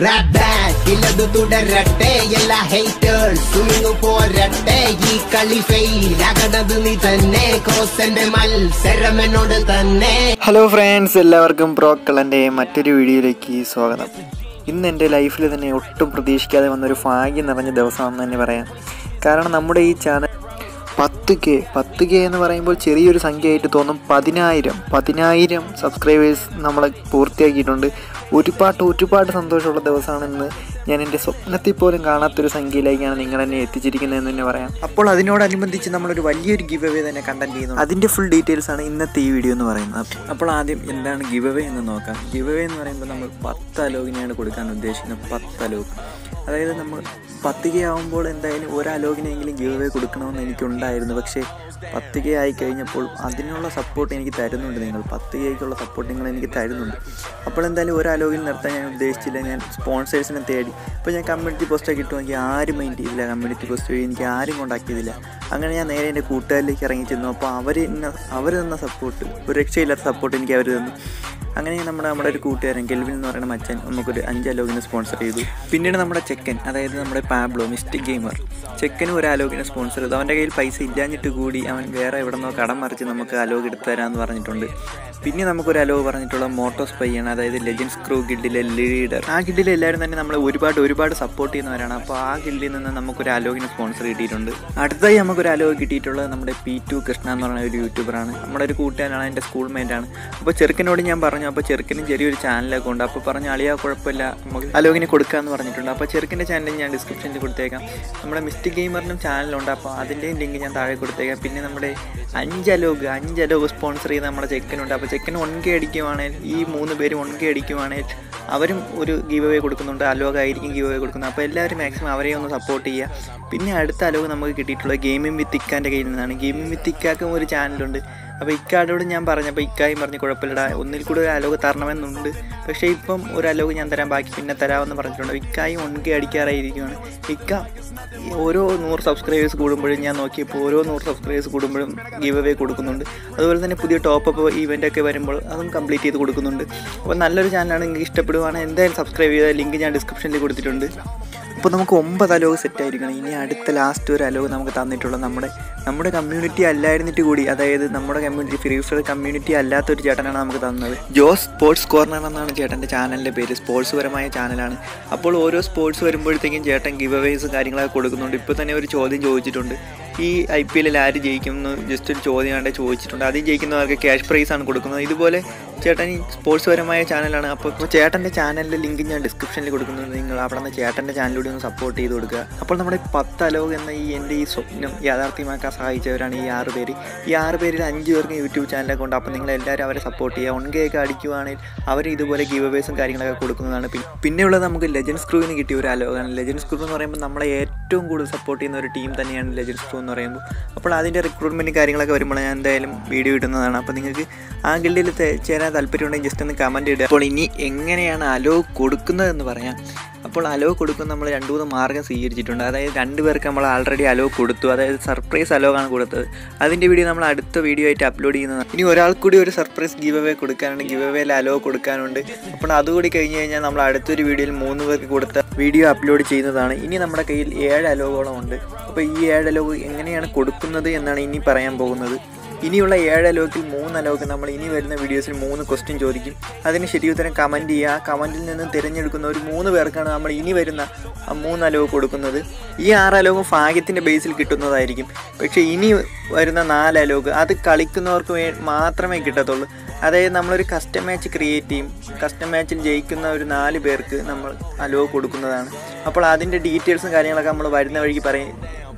Rap back, illadu tudarratte ella haters suminu poratte ee kalifai raganadu ni thanne kosende mal seramenodu thanne. Hello friends, ellavarkum pro kalante mattoru video ilekku swagatham. ഇന്ന് എൻ്റെ ലൈഫിൽ തന്നെ ഒട്ടും പ്രതീക്ഷിക്കാതെ വന്നൊരു ഭാഗ്യം നിറഞ്ഞ ദിവസമാണെന്ന് തന്നെ പറയാം. കാരണം നമ്മുടെ ഈ ചാനൽ 10K എന്ന് പറയുമ്പോൾ ചെറിയൊരു സംഖ്യയായിട്ട് തോന്നും. 10,000 സബ്സ്ക്രൈബേഴ്സ് നമ്മൾ പൂർത്തിയാക്കിയിട്ടുണ്ട്. ഒരുപാട് സന്തോഷമുള്ള ദിവസമാണ് ഇന്ന്. ഞാൻ എൻ്റെ സ്വപ്നത്തിൽ പോലും കാണാത്തൊരു സംഖ്യയിലേക്കാണ് നിങ്ങൾ എന്നെ എത്തിച്ചിരിക്കുന്നതെന്ന് തന്നെ പറയാം. അപ്പോൾ അതിനോടനുബന്ധിച്ച് നമ്മളൊരു വലിയൊരു ഗിവ് അവേ തന്നെ കണ്ടന്റ് ചെയ്യുന്നു. അതിൻ്റെ ഫുൾ ഡീറ്റെയിൽസാണ് ഇന്നത്തെ ഈ വീഡിയോ എന്ന് പറയുന്നത്. അപ്പോൾ ആദ്യം എന്താണ് ഗിവ് അവേ എന്ന് നോക്കാം. ഗിവ് അവേ എന്ന് പറയുമ്പോൾ നമ്മൾ 10 അലോകിനെയാണ് കൊടുക്കാൻ ഉദ്ദേശിക്കുന്നത്. 10 അലോക്, അതായത് നമ്മൾ 10K ആവുമ്പോൾ എന്തായാലും ഒരു അലോകിനെങ്കിലും ഗിവ് അവേ കൊടുക്കണമെന്ന് എനിക്കുണ്ടായിരുന്നു. പക്ഷേ 10K ആയി കഴിഞ്ഞപ്പോൾ അതിനുള്ള സപ്പോർട്ട് എനിക്ക് തരുന്നുണ്ട് നിങ്ങൾ. 10Kയ്ക്കുള്ള സപ്പോർട്ട് നിങ്ങൾ എനിക്ക് തരുന്നുണ്ട്. അപ്പോൾ എന്തായാലും ഒരു അലോകിൽ നിർത്താൻ ഞാൻ ഉദ്ദേശിച്ചില്ല. ഞാൻ സ്പോൺസേഴ്സിനെ തേടി. ഇപ്പോൾ ഞാൻ കമ്മ്യൂണിറ്റി പോസ്റ്റൊക്കെ ഇട്ടു, എനിക്ക് ആരും മൈൻഡ് ചെയ്തില്ല. കമ്മ്യൂണിറ്റി പോസ്റ്റ് വഴി എനിക്ക് ആരും കോണ്ടാക്ട് ചെയ്തില്ല. അങ്ങനെ ഞാൻ നേരെ എൻ്റെ കൂട്ടുകാരിലേക്ക് ഇറങ്ങി ചെന്നു. അപ്പോൾ അവർ തന്ന സപ്പോർട്ട്, ഒരു രക്ഷയില്ലാത്ത സപ്പോർട്ട് എനിക്ക് അവർ തന്നു. അങ്ങനെ നമ്മുടെ ഒരു കൂട്ടുകാരൻ കെൽവിൻ എന്ന് പറയുന്ന മച്ചൻ നമുക്കൊരു 5 അലോകിനെ സ്പോൺസർ ചെയ്തു. പിന്നീട് നമ്മുടെ ചെക്കൻ, അതായത് നമ്മുടെ പാബ്ലോ മിസ്റ്റിക് ഗെയിമർ, ചെക്കനും ഒരു അലോകിനെ സ്പോൺസർ ചെയ്തു. അവൻ്റെ കയ്യിൽ പൈസ ഇല്ലാഞ്ഞിട്ട് കൂടി അവൻ വേറെ എവിടെ നിന്നോ കടം മറിച്ച് നമുക്ക് അലോക് എടുത്തു തരാമെന്ന് പറഞ്ഞിട്ടുണ്ട്. പിന്നെ നമുക്കൊരു അലോക് പറഞ്ഞിട്ടുള്ള മോട്ടോ സ്പൈയാണ്, അതായത് ലെജൻഡ്സ് ക്രൂ ഗിൽഡിലെ ലീഡർ. ആ ഗിൽഡിലെ എല്ലാവരും തന്നെ നമ്മളെ ഒരുപാട് സപ്പോർട്ട് ചെയ്യുന്നവരാണ്. അപ്പോൾ ആ ഗിൽഡിൽ നിന്ന് നമുക്കൊരു അലോകിനെ സ്പോൺസർ കിട്ടിയിട്ടുണ്ട്. അടുത്തായി നമുക്കൊരു അലോക് കിട്ടിയിട്ടുള്ളത് നമ്മുടെ P2 കൃഷ്ണ എന്ന് പറയുന്ന ഒരു യൂട്യൂബറാണ്. നമ്മുടെ ഒരു കൂട്ടുകാരനാണ്, എൻ്റെ സ്കൂൾ മേറ്റാണ്. അപ്പോൾ ചെറുക്കനോട് ഞാൻ പറഞ്ഞു. അപ്പോൾ ചെറുക്കനും ചെറിയൊരു ചാനലൊക്കെ ഉണ്ട്. അപ്പോൾ പറഞ്ഞ അളിയാ കുഴപ്പമില്ല, നമുക്ക് അലോകിനെ കൊടുക്കാമെന്ന് പറഞ്ഞിട്ടുണ്ട്. അപ്പോൾ ചെറുക്കൻ്റെ ചാനൽ ഞാൻ ഡിസ്ക്രിപ്ഷനിൽ കൊടുത്തേക്കാം. നമ്മുടെ മിസ്റ്റിക് ഗെയിമറിനും ചാനലുണ്ട്. അപ്പോൾ അതിൻ്റെയും ലിങ്ക് ഞാൻ താഴെ കൊടുത്തേക്കാം. പിന്നെ നമ്മുടെ 5 അലോക് സ്പോൺസർ ചെയ്ത് നമ്മുടെ ചെക്കനുണ്ട്. അപ്പോൾ ചെക്കൻ 1K അടിക്കുവാണെങ്കിൽ, ഈ 3 പേരും 1K അടിക്കുവാണെങ്കിൽ അവരും ഒരു ഗീവ് അവേ കൊടുക്കുന്നുണ്ട്. അലോകായിരിക്കും ഗീവ് അവേ കൊടുക്കുന്നത്. അപ്പോൾ എല്ലാവരും മാക്സിമം അവരെ ഒന്ന് സപ്പോർട്ട് ചെയ്യുക. പിന്നെ അടുത്ത അലോക് നമുക്ക് കിട്ടിയിട്ടുള്ള ഗെയിമിംഗ് വിത്ത് ഇക്കാൻ്റെ കയ്യിൽ നിന്നാണ്. ഗെയിമിംഗ് വിത്ത് ഇക്കാക്കും ഒരു ചാനലുണ്ട്. അപ്പോൾ ഇക്കാടോട് ഞാൻ പറഞ്ഞപ്പോൾ ഇക്കായും പറഞ്ഞ് കുഴപ്പമില്ലടാ, ഒന്നിൽ കൂടെ ഒരു അലോക് തരണമെന്നുണ്ട്, പക്ഷേ ഇപ്പം ഒരു അലോക് ഞാൻ തരാം, ബാക്കി പിന്നെ തരാമെന്ന് പറഞ്ഞിട്ടുണ്ട്. ഇക്കായും 1K അടിക്കാറായിരിക്കുകയാണ്. ഇക്ക ഓരോ 100 സബ്സ്ക്രൈബേഴ്സ് കൂടുമ്പോഴും ഞാൻ നോക്കിയപ്പോൾ ഓരോ 100 സബ്സ്ക്രൈബേഴ്സ് കൂടുമ്പോഴും ഗീവ് അവേ കൊടുക്കുന്നുണ്ട്. അതുപോലെ തന്നെ പുതിയ ടോപ്പപ്പ് ഇവൻ്റൊക്കെ വരുമ്പോൾ അതും കംപ്ലീറ്റ് ചെയ്ത് കൊടുക്കുന്നുണ്ട്. അപ്പോൾ നല്ലൊരു ചാനലാണ്. നിങ്ങൾക്ക് ഇഷ്ടപ്പെടുവാണെങ്കിൽ എന്തായാലും സബ്സ്ക്രൈബ് ചെയ്ത ലിങ്ക് ഞാൻ ഡിസ്ക്രിപ്ഷനിൽ കൊടുത്തിട്ടുണ്ട്. അപ്പോൾ നമുക്ക് 9 അലോക് സെറ്റായിരിക്കണം. ഇനി അടുത്ത ലാസ്റ്റ് ഒരു അലോക് നമുക്ക് തന്നിട്ടുള്ള നമ്മുടെ കമ്മ്യൂണിറ്റി അല്ലായിരുന്നിട്ട് കൂടി, അതായത് നമ്മുടെ കമ്മ്യൂണിറ്റി ഫ്രീ ഫയർ കമ്മ്യൂണിറ്റി അല്ലാത്തൊരു ചേട്ടനാണ് നമുക്ക് തന്നത്. ജോസ് സ്പോർട്സ് കോർണർ എന്നാണ് ചേട്ടൻ്റെ ചാനലിൻ്റെ പേര്. സ്പോർട്സ് പരമായ ചാനലാണ്. അപ്പോൾ ഓരോ സ്പോർട്സ് വരുമ്പോഴത്തേക്കും ചേട്ടൻ ഗിവ് അവേസും കാര്യങ്ങളൊക്കെ കൊടുക്കുന്നുണ്ട്. ഇപ്പോൾ തന്നെ ഒരു ചോദ്യം ചോദിച്ചിട്ടുണ്ട്, ഈ IPL ആര് ജയിക്കുമെന്ന് ജസ്റ്റ് ഒരു ചോദ്യം കണ്ടേ ചോദിച്ചിട്ടുണ്ട്. അതിൽ ജയിക്കുന്നവർക്ക് ക്യാഷ് പ്രൈസാണ് കൊടുക്കുന്നത്. ഇതുപോലെ ചേട്ടൻ ഈ സ്പോർട്സ് പരമായ ചാനലാണ്. അപ്പോൾ ചേട്ടൻ്റെ ചാനലിൻ്റെ ലിങ്ക് ഞാൻ ഡിസ്ക്രിപ്ഷനിൽ കൊടുക്കുന്നുണ്ട്. നിങ്ങൾ അവിടെ നിന്ന് ചേട്ടൻ്റെ ചാനലിലൂടെ ഒന്ന് സപ്പോർട്ട് ചെയ്ത് കൊടുക്കുക. അപ്പോൾ നമ്മുടെ 10 അലോക് എന്ന ഈ എൻ്റെ ഈ സ്വപ്നം യാഥാർത്ഥ്യമാക്കാൻ സഹായിച്ചവരാണ് ഈ 6 പേര്. ഈ 6 പേരിൽ 5 പേർക്ക് യൂട്യൂബ് ചാനലൊക്കെ ഉണ്ട്. അപ്പോൾ നിങ്ങൾ എല്ലാവരും അവരെ സപ്പോർട്ട് ചെയ്യുക. 1K ഒക്കെ അടിക്കുവാണെങ്കിൽ അവർ ഇതുപോലെ ഗീവ് അവേസും കാര്യങ്ങളൊക്കെ കൊടുക്കുന്നതാണ്. പിന്നെയുള്ളത് നമുക്ക് ലെജൻഡ്സ് ക്രൂവിന് കിട്ടിയ ഒരു അലോകാണ്. ലെജൻഡ്സ് ക്രൂ എന്ന് പറയുമ്പോൾ നമ്മളെ ഏറ്റവും കൂടുതൽ സപ്പോർട്ട് ചെയ്യുന്ന ഒരു ടീം തന്നെയാണ് ലെജൻഡ്സ് ക്രൂ എന്ന് പറയുമ്പോൾ. അപ്പോൾ അതിൻ്റെ റിക്രൂട്ട്മെൻറ്റ് കാര്യങ്ങളൊക്കെ വരുമ്പോൾ ഞാൻ എന്തായാലും വീഡിയോ ഇടുന്നതാണ്. അപ്പോൾ നിങ്ങൾക്ക് ആ ഗിൽഡിൽ ചേരാൻ താല്പര്യമുണ്ടെങ്കിൽ ജസ്റ്റ് ഒന്ന് കമൻറ്റ് ഇടുക. അപ്പോൾ ഇനി എങ്ങനെയാണ് അലോക് കൊടുക്കുന്നതെന്ന് പറയാം. അപ്പോൾ അലോക് കൊടുക്കുന്ന നമ്മൾ 2-3 മാർഗം സ്വീകരിച്ചിട്ടുണ്ട്. അതായത് 2 പേർക്ക് നമ്മൾ ആൾറെഡി അലോക് കൊടുത്തു, അതായത് സർപ്രൈസ് അലോകാണ് കൊടുത്തത്. അതിൻ്റെ വീഡിയോ നമ്മൾ അടുത്ത വീഡിയോ ആയിട്ട് അപ്ലോഡ് ചെയ്യുന്നതാണ്. ഇനി ഒരാൾ കൂടി ഒരു സർപ്രൈസ് ഗീവ് അവേ കൊടുക്കാനുണ്ട്, ഗീവ് അവേയിൽ അലോക് കൊടുക്കാനുണ്ട്. അപ്പോൾ അതുകൂടി കഴിഞ്ഞ് കഴിഞ്ഞാൽ നമ്മൾ അടുത്തൊരു വീഡിയോയിൽ 3 പേർക്ക് കൊടുത്ത വീഡിയോ അപ്ലോഡ് ചെയ്യുന്നതാണ്. ഇനി നമ്മുടെ കയ്യിൽ 7 അലോകോളം ഉണ്ട്. അപ്പോൾ ഈ 7 അലോക് എങ്ങനെയാണ് കൊടുക്കുന്നത് എന്നാണ് ഇനി പറയാൻ പോകുന്നത്. ഇനിയുള്ള 7 അലോകിൽ 3 അലോക് നമ്മൾ ഇനി വരുന്ന വീഡിയോസിൽ 3 ക്വസ്റ്റ്യൻ ചോദിക്കും. അതിന് ശരിയുത്തരം കമൻറ്റ് ചെയ്യുക. ആ കമൻറ്റിൽ നിന്ന് തിരഞ്ഞെടുക്കുന്ന ഒരു 3 പേർക്കാണ് നമ്മൾ ഇനി വരുന്ന 3 അലോക് കൊടുക്കുന്നത്. ഈ 6 അലോകും ഭാഗ്യത്തിൻ്റെ ബേസിൽ കിട്ടുന്നതായിരിക്കും. പക്ഷേ ഇനി വരുന്ന 4 അലോക് അത് കളിക്കുന്നവർക്ക് മാത്രമേ കിട്ടത്തുള്ളൂ. അതായത് നമ്മളൊരു കസ്റ്റം മാച്ച് ക്രിയേറ്റ് ചെയ്യും. കസ്റ്റം മാച്ചിൽ ജയിക്കുന്ന ഒരു 4 പേർക്ക് നമ്മൾ അലോക് കൊടുക്കുന്നതാണ്. അപ്പോൾ അതിൻ്റെ ഡീറ്റെയിൽസും കാര്യങ്ങളൊക്കെ നമ്മൾ വരുന്ന വഴിക്ക് പറയും.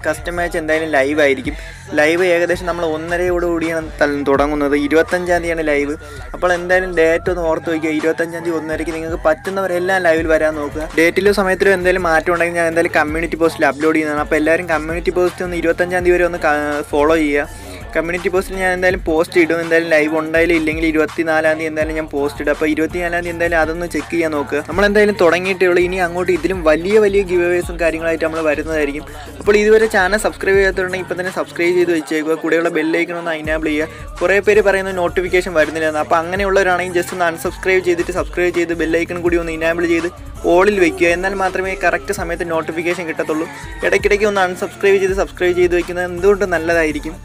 കസ്റ്റം മാച്ച് എന്തായാലും ലൈവായിരിക്കും. ലൈവ് ഏകദേശം നമ്മൾ 1:30യോടുകൂടിയാണ് തുടങ്ങുന്നത്. 25-ാം തീയതിയാണ് ലൈവ്. അപ്പോൾ എന്തായാലും ഡേറ്റ് ഒന്ന് ഓർത്ത് വയ്ക്കുക. 25-ാം തീയതി 1:30 നിങ്ങൾക്ക് പറ്റുന്നവരെല്ലാം ലൈവിൽ വരാൻ നോക്കുക. ഡേറ്റിലോ സമയത്തിലോ എന്തെങ്കിലും മാറ്റം ഉണ്ടെങ്കിൽ ഞാൻ എന്തായാലും കമ്മ്യൂണിറ്റി പോസ്റ്റിൽ അപ്ലോഡ് ചെയ്യുന്നതാണ്. അപ്പോൾ എല്ലാവരും കമ്മ്യൂണിറ്റി പോസ്റ്റ് ഒന്ന് 25-ാം തീയതി വരെ ഒന്ന് ഫോളോ ചെയ്യുക. കമ്മ്യൂണിറ്റി പോസ്റ്റിൽ ഞാൻ എന്തായാലും പോസ്റ്റ് ഇടും. എന്തായാലും ലൈവ് ഉണ്ടായാലും ഇല്ലെങ്കിൽ 24-ാം തീയതി എന്തായാലും ഞാൻ പോസ്റ്റ് ഇടും. അപ്പോൾ 24-ാം തീയതി എന്തായാലും അതൊന്ന് ചെക്ക് ചെയ്യാൻ നോക്കുക. നമ്മളെന്തായാലും തുടങ്ങിയിട്ടേ ഉള്ളൂ. ഇനി അങ്ങോട്ട് ഇതിലും വലിയ ഗിവ് അവേസും കാര്യങ്ങളായിട്ട് നമ്മൾ വരുന്നതായിരിക്കും. അപ്പോൾ ഇതുവരെ ചാനൽ സബ്സ്ക്രൈബ് ചെയ്യാത്തതുണ്ടെങ്കിൽ ഇപ്പം തന്നെ സബ്സ്ക്രൈബ് ചെയ്ത് വെച്ചേക്കുക. കൂടെയുള്ള ബെല്ലൈക്കൺ ഒന്ന് എനേബിൾ ചെയ്യുക. കുറേ പേര് പറയുന്നത് നോട്ടിഫിക്കേഷൻ വരുന്നില്ലെന്ന്. അപ്പോൾ അങ്ങനെയുള്ളവരാണെങ്കിൽ ജസ്റ്റ് ഒന്ന് അൺസബ്സ്ക്രൈബ് ചെയ്തിട്ട് സബ്സ്ക്രൈബ് ചെയ്ത് ബെല്ലൈക്കൺ കൂടി ഒന്ന് എനേബിൾ ചെയ്ത് ഓളിൽ വെക്കുക. എന്നാൽ മാത്രമേ കറക്റ്റ് സമയത്ത് നോട്ടിഫിക്കേഷൻ കിട്ടത്തുള്ളൂ. ഇടയ്ക്കിടയ്ക്ക് ഒന്ന് സബ്സ്ക്രൈബ് ചെയ്ത് വെക്കുന്നത് എന്തുകൊണ്ടും നല്ലതായിരിക്കും.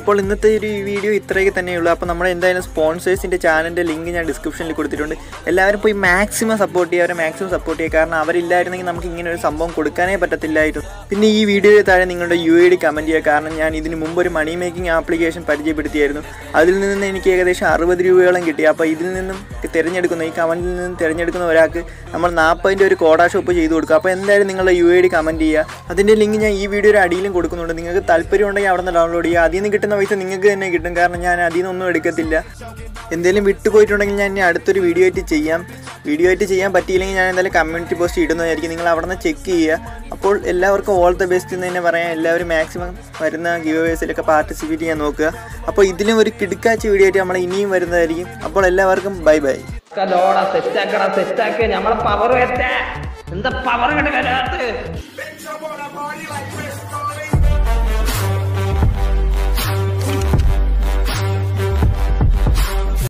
അപ്പോൾ ഇന്നത്തെ ഒരു വീഡിയോ ഇത്രയൊക്കെ തന്നെയുള്ളൂ. അപ്പോൾ നമ്മൾ എന്തായാലും സ്പോൺസേഴ്സിൻ്റെ ചാനലിൻ്റെ ലിങ്ക് ഞാൻ ഡിസ്ക്രിപ്ഷനിൽ കൊടുത്തിട്ടുണ്ട്. എല്ലാവരും പോയി മാക്സിമം സപ്പോർട്ട് ചെയ്യുക. കാരണം അവരില്ലായിരുന്നെങ്കിൽ നമുക്ക് ഇങ്ങനെ ഒരു സംഭവം കൊടുക്കാനേ പറ്റത്തില്ലായിരുന്നു. പിന്നെ ഈ വീഡിയോയിൽ താഴെ നിങ്ങളുടെ UID കമൻറ്റ് ചെയ്യുക. കാരണം ഞാൻ ഇതിന് മുമ്പ് ഒരു മണി മേക്കിംഗ് ആപ്ലിക്കേഷൻ പരിചയപ്പെടുത്തിയായിരുന്നു. അതിൽ നിന്ന് എനിക്ക് ഏകദേശം 60 രൂപയോളം കിട്ടി. അപ്പോൾ ഇതിൽ നിന്നും തിരഞ്ഞെടുക്കുന്ന ഈ കമൻറ്റിൽ നിന്നും തിരഞ്ഞെടുക്കുന്ന ഒരാൾക്ക് നമ്മൾ 40ൻ്റെ ഒരു കോഡാ ഷോപ്പ് ചെയ്ത് കൊടുക്കുക. അപ്പോൾ എന്തായാലും നിങ്ങളുടെ UID കമൻറ്റ് ചെയ്യുക. അതിൻ്റെ ലിങ്ക് ഞാൻ ഈ വീഡിയോയുടെ അടിയിലും കൊടുക്കുന്നുണ്ട്. നിങ്ങൾക്ക് താല്പര്യം ഉണ്ടെങ്കിൽ അവിടെ നിന്ന് ഡൗൺലോഡ് ചെയ്യുക. അതിൽ നിന്ന് കിട്ടുന്ന പൈസ നിങ്ങൾക്ക് തന്നെ കിട്ടും. കാരണം ഞാൻ അതിൽ നിന്നൊന്നും എടുക്കത്തില്ല. എന്തെങ്കിലും വിട്ടുപോയിട്ടുണ്ടെങ്കിൽ ഞാൻ ഇനി അടുത്തൊരു വീഡിയോ ആയിട്ട് ചെയ്യാൻ പറ്റിയില്ലെങ്കിൽ ഞാൻ എന്തായാലും കമ്മ്യൂണിറ്റി പോസ്റ്റ് ഇടുന്നതായിരിക്കും. നിങ്ങൾ അവിടെ നിന്ന് ചെക്ക് ചെയ്യുക. അപ്പോൾ എല്ലാവർക്കും ഓൾ ദ ബെസ്റ്റ് എന്ന് തന്നെ പറയാം. എല്ലാവരും മാക്സിമം വരുന്ന ഗിവേഴ്സിലൊക്കെ പാർട്ടിസിപ്പേറ്റ് ചെയ്യാൻ നോക്കുക. അപ്പോൾ ഇതിലും ഒരു കിടുക്കാച്ച വീഡിയോ ആയിട്ട് നമ്മൾ ഇനിയും വരുന്നതായിരിക്കും. അപ്പോൾ എല്ലാവർക്കും ബൈ ബൈ. എന്താ പവർ